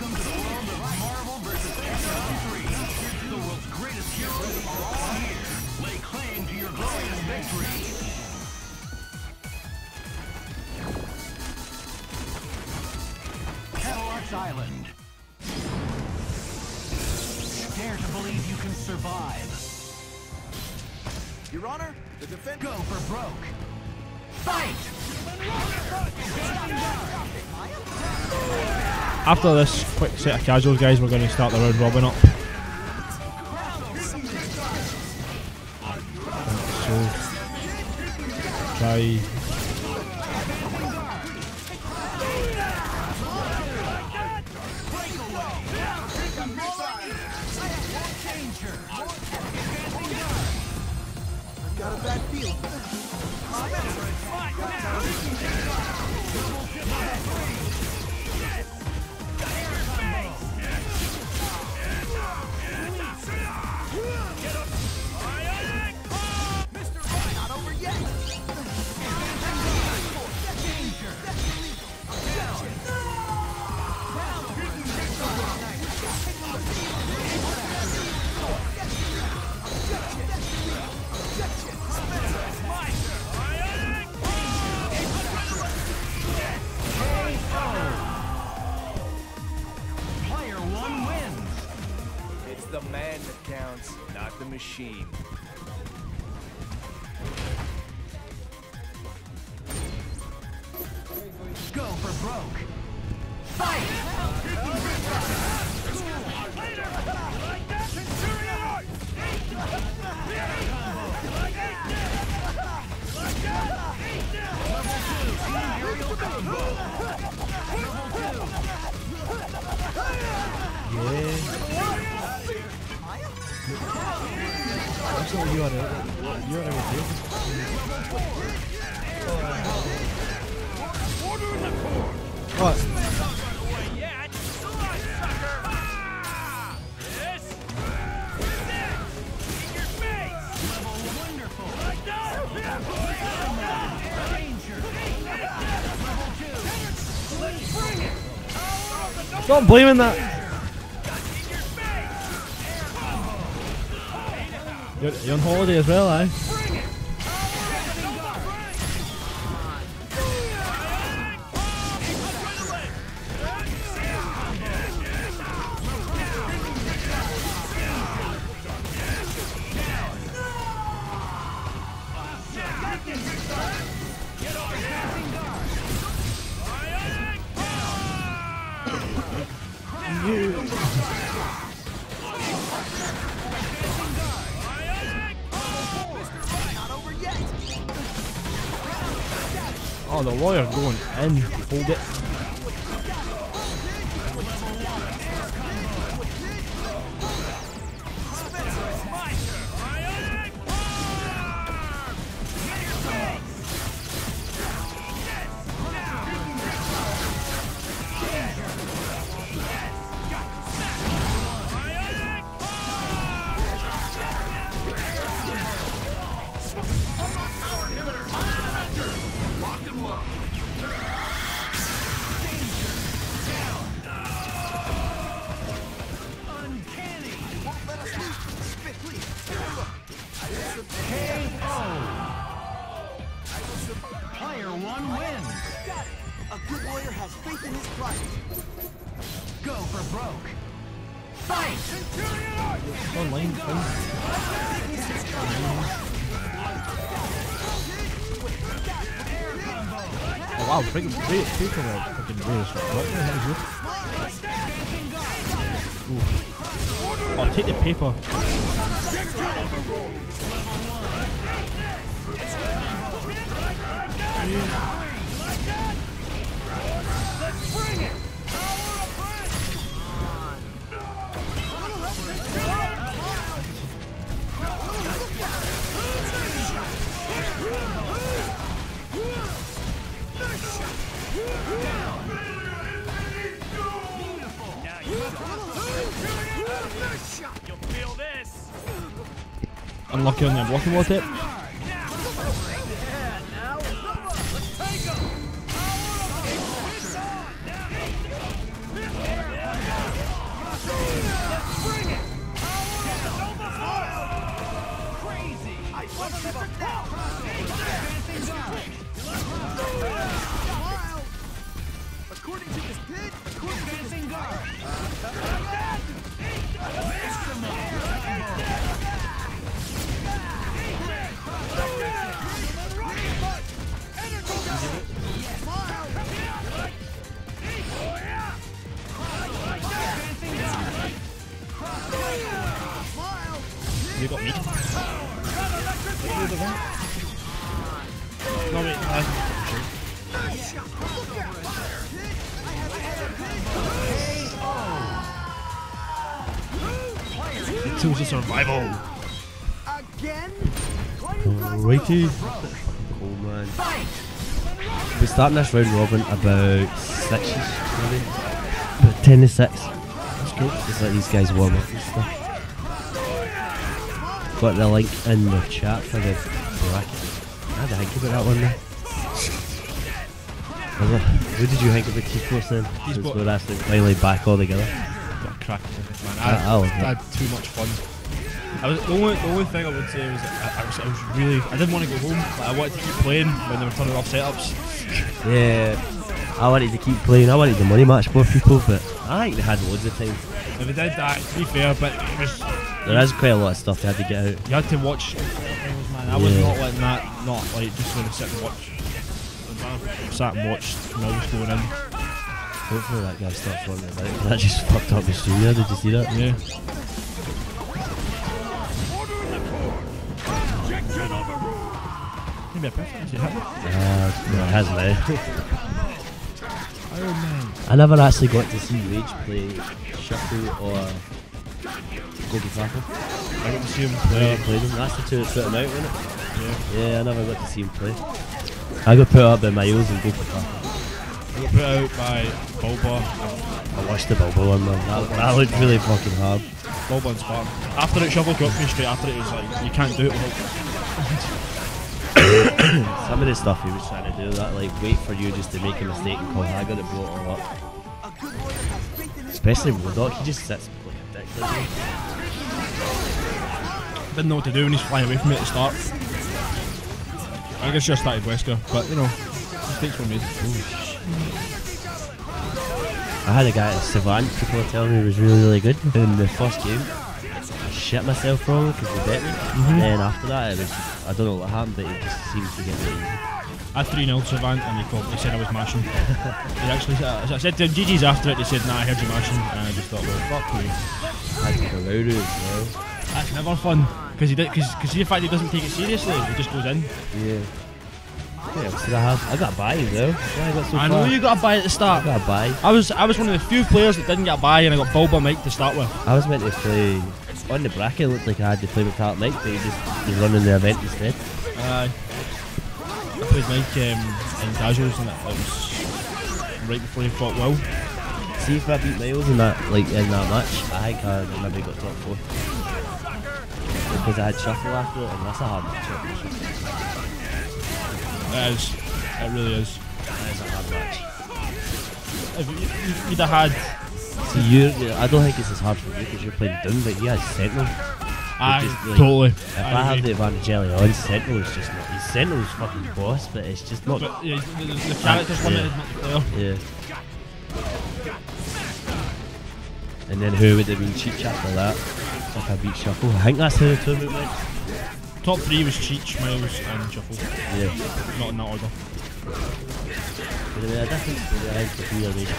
Welcome to the world of Marvel vs. Capcom 3. The world's greatest heroes are all here. Lay claim to your glorious victory. Cataract Island. Dare to believe you can survive. Your Honor, the defense... Go for broke. Fight! After this quick set of casuals, guys, we're going to start the round robin up. So, try... Got a bad field. The man that counts, not the machine. Go for broke. Fight! Yeah. Don't blame him that. You're on holiday as well, eh? Oh, the lawyer going in. Hold it. Wow, freaking great people are fucking doing stuff. What the hell is this? Oh, take the paper. You'll feel this. Unlucky on that blocking with it. According to this pit, according to this guard. You got me. No, wait, It was a survival. Again? Alrighty. Cool, man. We're starting this round robin about 6 maybe. About 10 to 6. That's cool. Just let these guys warm up and stuff. Got the link in the chat for the brackets. How did I think about that one there? What did you think of the T-Force then? Since we're actually finally back all together. Got cracked with it, man. I had too much fun. The only thing I would say was that I was really... I didn't want to go home, but I wanted to keep playing when they were turning off setups. Yeah, I wanted to keep playing. I wanted the money match for people, but I think they had loads of time. If they did that, to be fair, but it was... There is quite a lot of stuff they had to get out. You had to watch things, man. I was not letting that, not like just going to sit and watch. I sat and watched and all was going in. Hopefully that guy starts running it out. That just fucked up the studio, did you see that? Yeah. Maybe a perfect actually hit it. No, it has now. Iron Man. I never actually got to see Rage play Shuffle or... Golden Tackle. I got to see him play. I played him. That's the two that put him out, wasn't it? Yeah. Yeah, I never got to see him play. I got put out by Miles and Golden Tackle. I got put out by Bulba. I watched the Bulba one, man. That looked really fucking hard. Bulba and Spartan. After it, Shovel got me straight after it. It was like, you can't do it without some of the stuff he was trying to do, that like, wait for you just to make a mistake and call Haggard and blow it all up. Especially Wodock, he just sits like a dick, doesn't he? Didn't know what to do when he's flying away from me at the start. I guess I started Wesker, but you know, mistakes were made. I had a guy at Savant, people were telling me he was really, really good in the first game. I shit myself wrong because he bet me. And then after that, it was, I don't know what happened, but it just seemed to get really easy. I 3-0'd Savant and he said I was mashing. He actually I said to him, GG's after it, he said, nah, I heard you mashing. And I just thought, well, fuck me. I think I'm out as well. That's never fun, because the fact he doesn't take it seriously, he just goes in. Yeah. I got a buy though. I know you got a buy at the start. I got a buy. I was one of the few players that didn't get a buy, and I got Bulba Mike to start with. I was meant to play on the bracket. It looked like I had to play with Tart Mike, but he just was running the event instead. I played Mike in Dazzles, and it was right before he fought Will. See if I beat Miles in that match. I think I maybe got top 4. Because I had Shuffle after it, and that's a hard match. It is. It really is. It is a hard match. If you'd have had... See, I don't think it's as hard for you because you're playing Doom, but he has Sentinel. Totally. If I have the Evangelion, Sentinel is just not... Sentinel's fucking boss, but it's just not... But, yeah, the character's limited, not the player. Yeah. And then who would have been Cheech after that? If I beat Shuffle. I think that's how the tournament went. Top 3 was Cheech, Miles and Shuffle. Yeah. Not in that order. But there was a difference between the three of these, to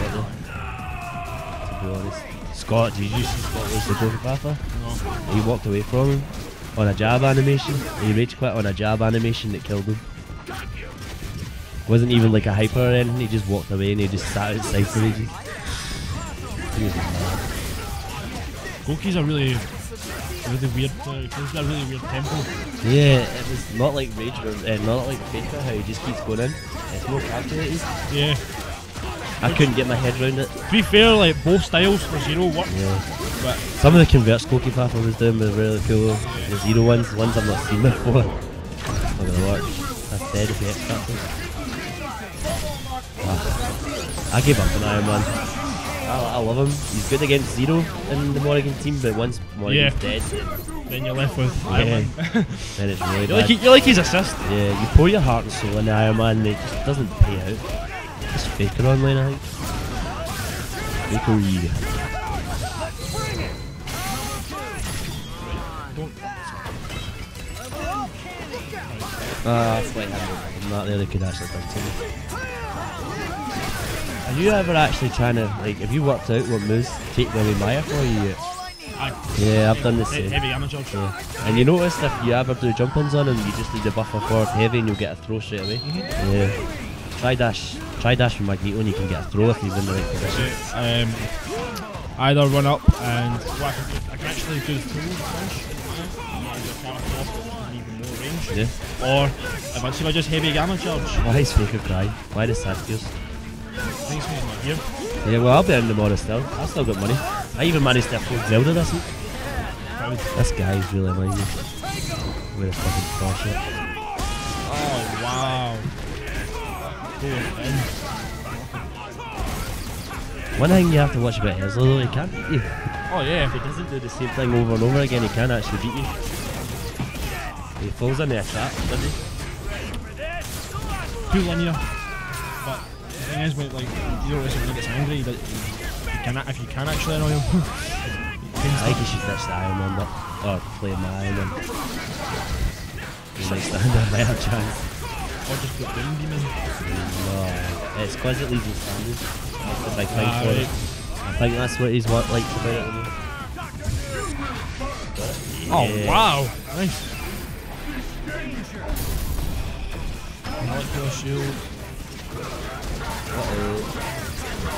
be honest. Scott, did you see Scott was the photographer? No. He walked away from him on a jab animation. He rage quit on a jab animation that killed him. Wasn't even like a hyper or anything, he just walked away and he just sat outside for ages. He was mad. Goki's a really weird, a really weird tempo. Yeah, it was not like Rage, not like Faker, how he just keeps going in. It's more calculated. Yeah. I couldn't get my head around it. To be fair, like, both styles for Zero work. Yeah. But some of the converts Goki Papa was doing were really cool. Yeah. The Zero ones I've not seen before. I'm gonna watch. I said if you hit something. I gave up on Iron Man. I love him. He's good against Zero in the Morrigan team, but once Morrigan's dead, then you're left with Iron Man. Then it's really bad. You like his assist. Yeah, you pour your heart and soul in Iron Man, and it just doesn't pay out. It's Faker online, I think. Hickory. Ah, it's light-handed. Not the other kid actually done too. Are you ever actually trying to, like, have you worked out what moves take away Maya for you yet? Yeah, I've done the same. Heavy damage option. Yeah. And you notice if you ever do jump-ons on him, you just need to buff a forward heavy and you'll get a throw straight away. Mm-hmm. Yeah. Try dash with Magneto and you can get a throw if he's in the right position. Yeah, either run up and whack him. I can actually do the throw. Yeah. Or if I just heavy gamma charge. Why is Faker crying? Why does sad tears? Thanks for my gear. Yeah, well, I'll be in tomorrow still. I've still got money. I even managed to afford Zelda this week. This guy's really annoying me. With a fucking bullshit. Oh, wow. One thing you have to watch about Esler though, he can't beat you. Oh yeah. If he doesn't do the same thing over and over again, he can actually beat you. He falls into a trap, doesn't he? Too linear. But the thing is, when like, you don't listen when he gets angry, but if you can actually annoy him. I think you should fix the Iron Man up. Or play my Iron Man. You might stand a better chance. Or just put Doom Demon. No, it's because it leaves him standing. That's the big thing for it. I think that's what he's likes about it. Yeah. Oh wow! Nice. Molecular shield. Uh-oh.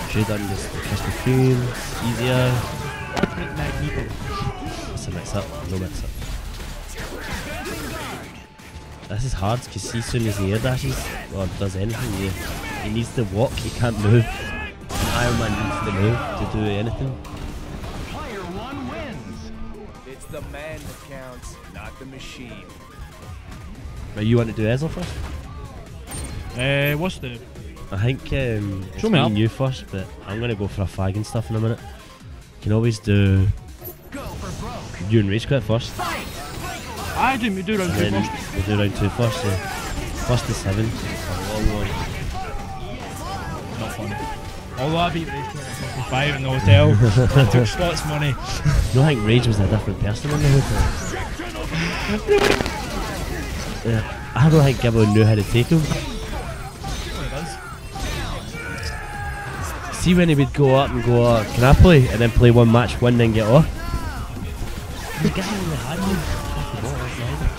Should have done just the crystal fume. It's easier. That's a mix up. No mix up. This is hard because as soon as he air dashes or does anything, he needs to walk, he can't move. And Iron Man needs to move to do anything. Player one wins. It's the man that counts, not the machine. But you want to do Esler first? What's the? I think it's me and you first, but I'm gonna go for a fag and stuff in a minute. You can always do. Go for broke. You and RageQuit first. Fight. I do, we do round two first. We do round two first, so first to seven. A long one. Not fun. Although I beat Rage 55 in the hotel, I took Scott's money. You don't think Rage was a different person in the hotel? Yeah, I don't think Gibbo knew how to take him. See when he would go up and go, can I play? And then play one match, win, then get off. The guy only had him.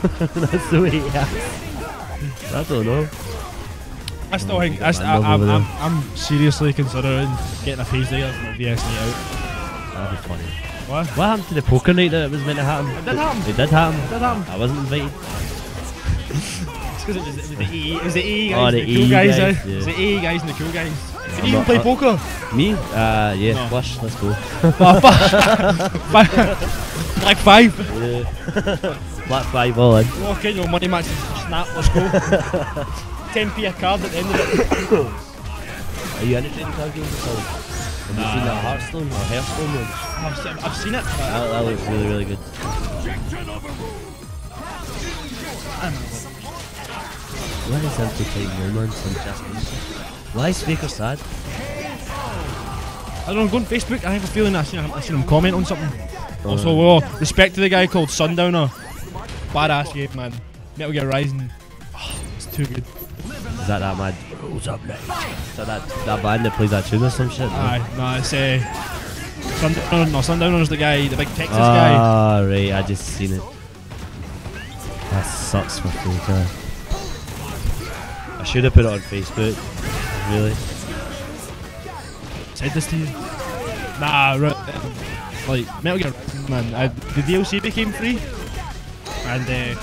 That's the way he acts. I don't know. I still think I'm seriously considering getting a phase day from the VS night out. That'd be funny. What? What happened to the poker night that it was meant to happen? It did happen. It did happen. It did happen. I wasn't invited. It's because it was the EE. It was the EE guys, the cool guys. Yeah. It was the EE guys and the cool guys. Did you even play poker? Me? Yeah. No. Flush. Let's go. Black five. Yeah. Black five all in. Walk in, your money matches. Snap. Let's go. 10p a card at the end of it. Are you into trading card games at all? Have you seen that Hearthstone or Hearthstone one? I've seen it. That looks really, really good. Why is empty playing Roman from Jasmine? Why is Faker sad? I don't know, I'm going on Facebook, I have a feeling I seen him comment on something. Also, whoa, respect to the guy called Sundowner. Badass game, man. Metal Gear Rising. Oh, it's too good. Is that mad? What's up, mate? Is that band that plays that tune or some shit? Aye, no, it's Sundowner, no, Sundowner's the guy, the big Texas guy. Ah, right, I just seen it. That sucks for Faker. I should have put it on Facebook. Really? Said this to you? Nah, like Metal Gear, man. The DLC became free, and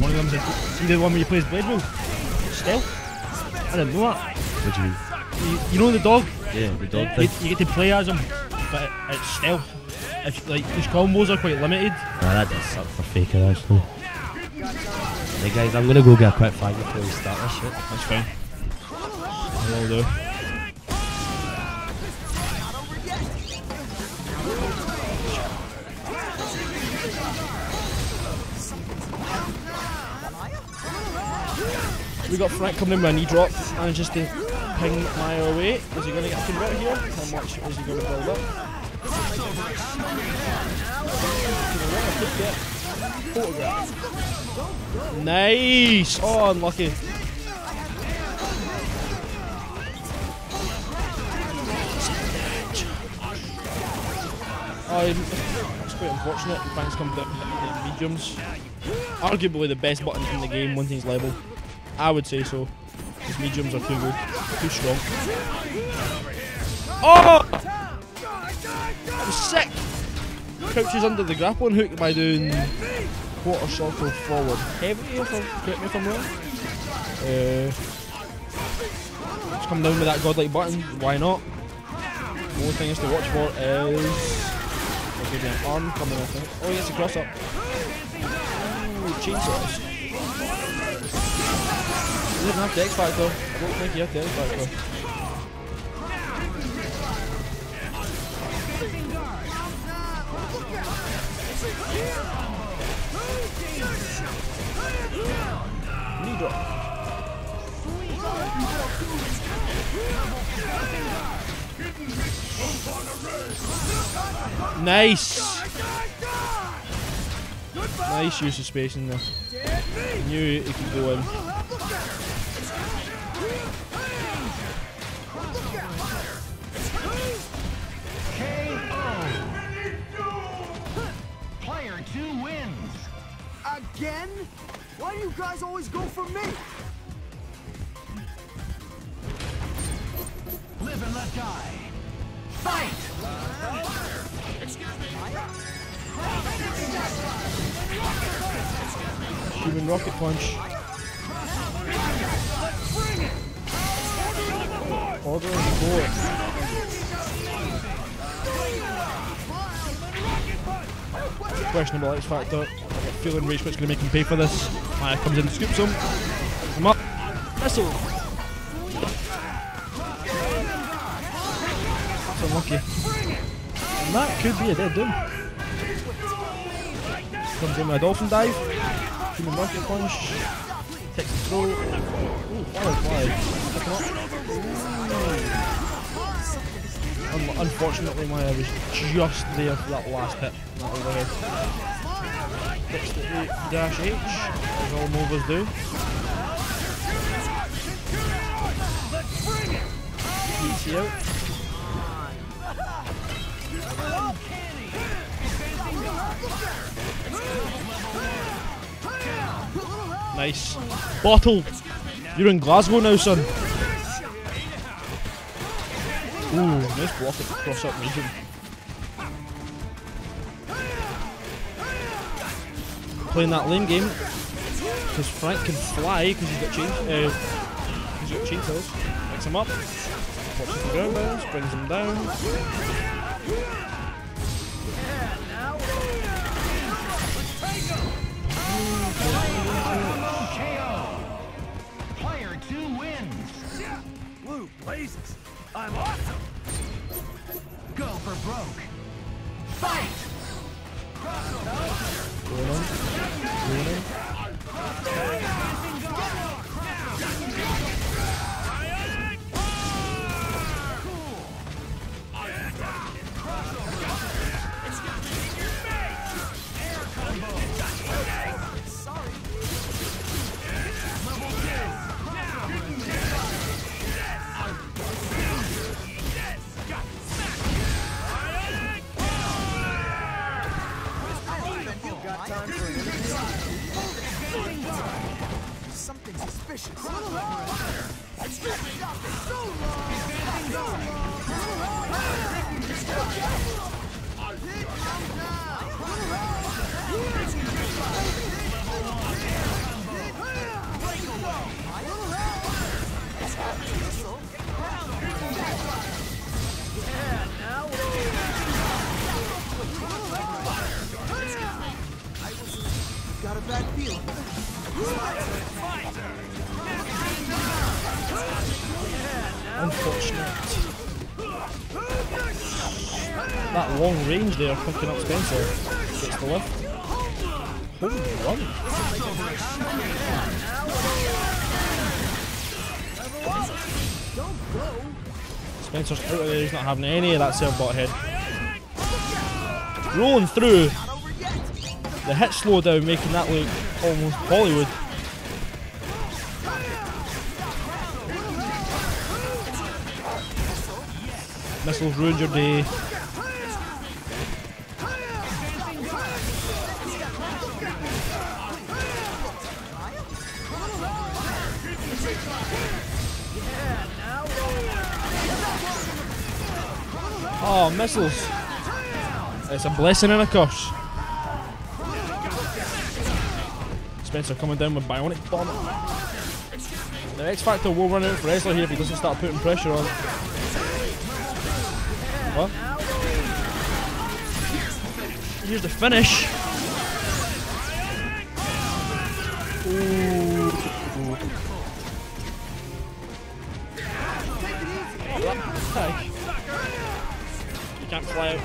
one of them said, "See the one where you play as Blade Wolf? Stealth? I didn't know that." What do you mean? You know the dog? Yeah, the dog thing. You get to play as him, but it's stealth. It's, like these combos are quite limited. Nah, that does suck for Faker actually. Hey guys, I'm gonna go get a quick fight before we start this shit. That's fine. Well, though. We got Frank coming in with a knee drop and just ping Maya away. Is he going to get converted here? How much is he going to build up? Photograph. Nice! Oh, unlucky. It's quite unfortunate. Frank's come down to the mediums. Arguably the best button in the game once he's level. I would say so. His mediums are too good, too strong. Oh! That was sick! Crouches under the grappling hook by doing quarter circle forward heavy, correct me if I'm wrong. Let's come down with that godlike button, why not? The only thing is to watch for is... there's going to be an arm coming, I think. Oh, he gets a cross up. Ooh, chainsaws. He doesn't have to X-Factor. I don't think he has to X-Factor. Knee drop. Nice! Nice use of space in there. Knew it could go in. Again? Why do you guys always go for me? Live and let die. Fight! Excuse me. Human rocket punch. Order on the board. Questionable X Factor. Feeling RageQuit's going to make him pay for this. Maya comes in and scoops him. I'm up. Missile. That's unlucky. And that could be a dead Doom. Comes in with a dolphin dive. Human rocket punch. Takes the throw. Ooh, firefly. Unfortunately, Maya was just there for that last hit. That overhead. Dash H, as all movers do. Heats you out. Nice. Bottle! You're in Glasgow now, son. Ooh, nice block at the cross-up region. Playing that lane game because Frank can fly because he's got chain tails. Picks him up, pops him ground bounce, brings him down. Player 2 wins. Blue blazes. I'm awesome. Go for broke. Fight. That long range there, picking up Spencer, gets the lift. Holy run! Spencer's out of there, he's not having any of that Cellbot head. Rolling through. The hit slowdown making that look almost Bollywood. Missiles ruined your day. Oh, missiles. It's a blessing and a curse. Spencer coming down with Bionic Bomb. The X Factor will run out for Esler here if he doesn't start putting pressure on. What? Here's the finish. Ooh. Oh, you can't fly out.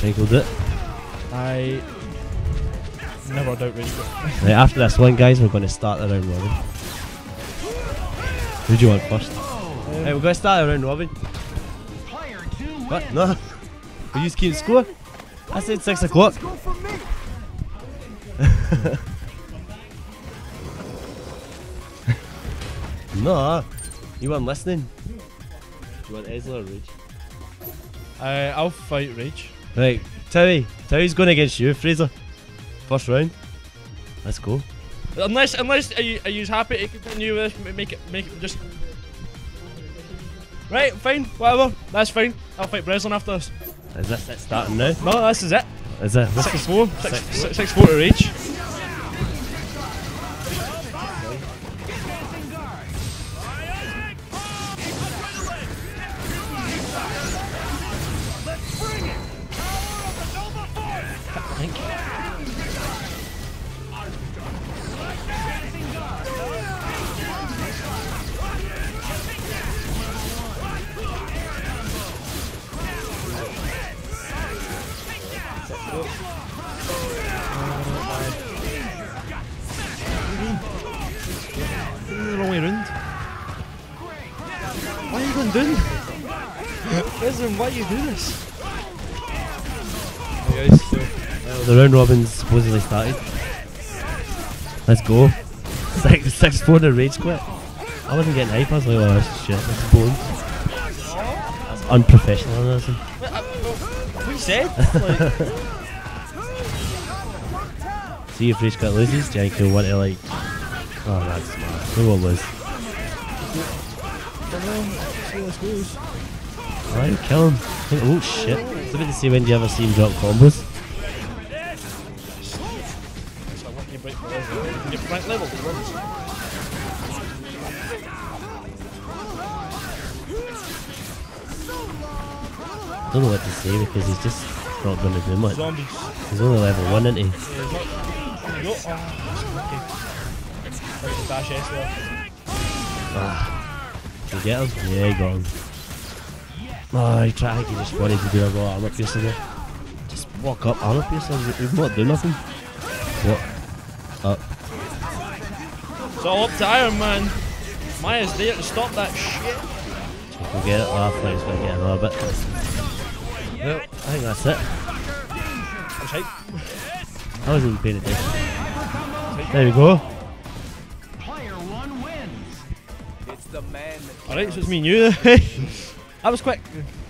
Tangled it. I never doubt RageQuit. Right, after this one, guys, we're going to start the round robin. Who do you want first? Right, we're going to start the round robin. What? No. Will you just keep score? I said 6 o'clock. No. You weren't listening. Do you want Esler or Rage? I'll fight Rage. Right, Towy's going against you, Fraser. First round. Let's go. Unless are you happy to continue with this? Make it just. Right, fine, whatever. That's fine. I'll fight Breslin after this. Is this it starting now? No, this is it. Is it? 6-4. 6-4 to Rage. Why do you do this? Hey guys, so the round robin supposedly started. Let's go. 6-4 to RageQuit. I wasn't getting hype, I was like, oh that's shit, that's bones. That's unprofessional, honestly. What you said? Like. See if RageQuit loses, Jank will want to like. Oh that's smart. We won't lose. Let's go. Alright, kill him. Oh shit. It's a bit to see when you ever see him drop combos. I don't know what to say because he's just not going to do much. He's only level 1, isn't he? Ah. Did you get him? Yeah, he got him. Oh, he just wanted to do a raw armor piercer there. Just walk up armor piercer, he's not doing nothing. What? Up. It's all up to Iron Man. Maya's there to stop that shit. If we get it, I think he's going to get another bit. Well, I think that's it. I wasn't even paying attention. There we go. Player one wins. Alright, so it's me and you. That was quick.